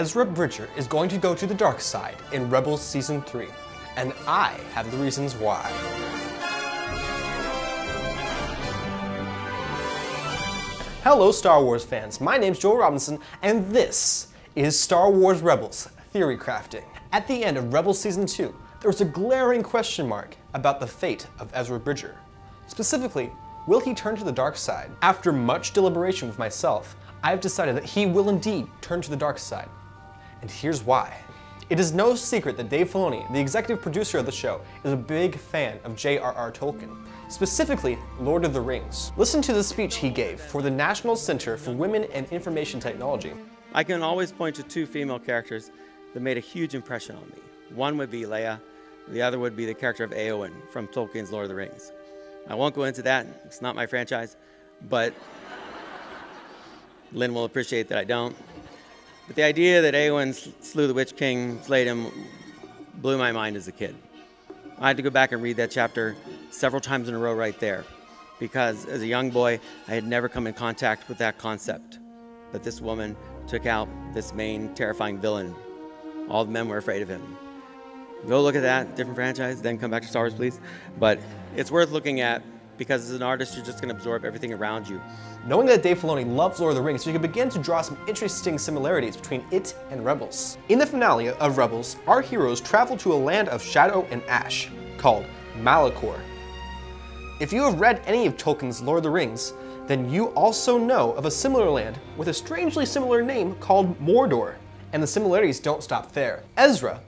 Ezra Bridger is going to go to the dark side in Rebels Season 3, and I have the reasons why. Hello Star Wars fans, my name's Joel Robinson, and this is Star Wars Rebels Theory Crafting. At the end of Rebels Season 2, there was a glaring question mark about the fate of Ezra Bridger. Specifically, will he turn to the dark side? After much deliberation with myself, I've decided that he will indeed turn to the dark side. And here's why. It is no secret that Dave Filoni, the executive producer of the show, is a big fan of J.R.R. Tolkien, specifically Lord of the Rings. Listen to the speech he gave for the National Center for Women and Information Technology. I can always point to two female characters that made a huge impression on me. One would be Leia, the other would be the character of Éowyn from Tolkien's Lord of the Rings. I won't go into that, it's not my franchise, but Lynn will appreciate that I don't. But the idea that Éowyn slew the Witch King, slayed him, blew my mind as a kid. I had to go back and read that chapter several times in a row right there, because as a young boy, I had never come in contact with that concept, that this woman took out this main terrifying villain. All the men were afraid of him. Go look at that, different franchise, then come back to Star Wars, please. But it's worth looking at, because as an artist, you're just gonna absorb everything around you. Knowing that Dave Filoni loves Lord of the Rings, you can begin to draw some interesting similarities between it and Rebels. In the finale of Rebels, our heroes travel to a land of shadow and ash, called Malachor. If you have read any of Tolkien's Lord of the Rings, then you also know of a similar land with a strangely similar name called Mordor. And the similarities don't stop there. Ezra,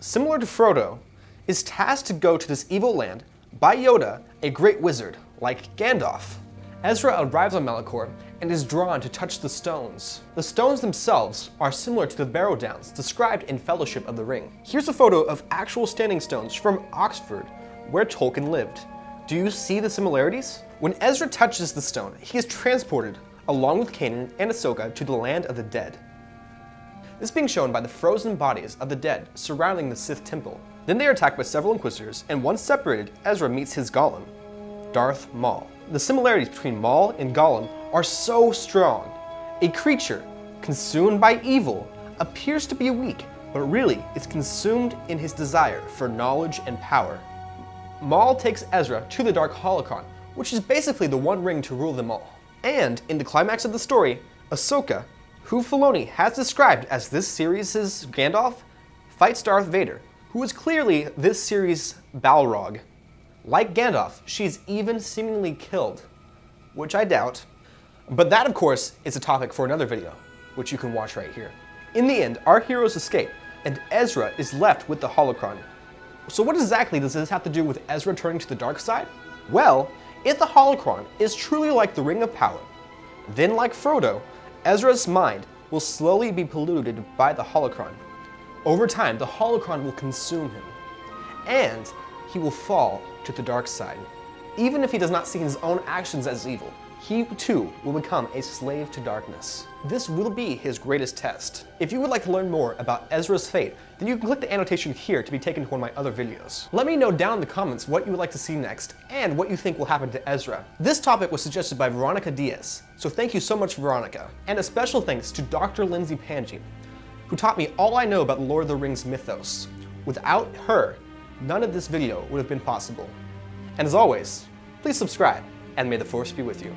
similar to Frodo, is tasked to go to this evil land by Yoda, a great wizard, like Gandalf. Ezra arrives on Malachor and is drawn to touch the stones. The stones themselves are similar to the Barrow Downs described in Fellowship of the Ring. Here's a photo of actual standing stones from Oxford, where Tolkien lived. Do you see the similarities? When Ezra touches the stone, he is transported, along with Kanan and Ahsoka, to the land of the dead. This being shown by the frozen bodies of the dead surrounding the Sith temple. Then they are attacked by several Inquisitors, and once separated, Ezra meets his Gollum, Darth Maul. The similarities between Maul and Gollum are so strong. A creature consumed by evil appears to be weak, but really is consumed in his desire for knowledge and power. Maul takes Ezra to the Dark Holocron, which is basically the one ring to rule them all. And in the climax of the story, Ahsoka, who Filoni has described as this series' Gandalf, fights Darth Vader, who is clearly this series' Balrog. Like Gandalf, she's even seemingly killed, which I doubt. But that, of course, is a topic for another video, which you can watch right here. In the end, our heroes escape, and Ezra is left with the Holocron. So what exactly does this have to do with Ezra turning to the dark side? Well, if the Holocron is truly like the Ring of Power, then like Frodo, Ezra's mind will slowly be polluted by the Holocron. Over time, the Holocron will consume him, and he will fall to the dark side. Even if he does not see his own actions as evil, he too will become a slave to darkness. This will be his greatest test. If you would like to learn more about Ezra's fate, then you can click the annotation here to be taken to one of my other videos. Let me know down in the comments what you would like to see next and what you think will happen to Ezra. This topic was suggested by Veronica Diaz, so thank you so much, Veronica. And a special thanks to Dr. Lindsay Pangea, who taught me all I know about the Lord of the Rings mythos. Without her, none of this video would have been possible. And as always, please subscribe, and may the Force be with you.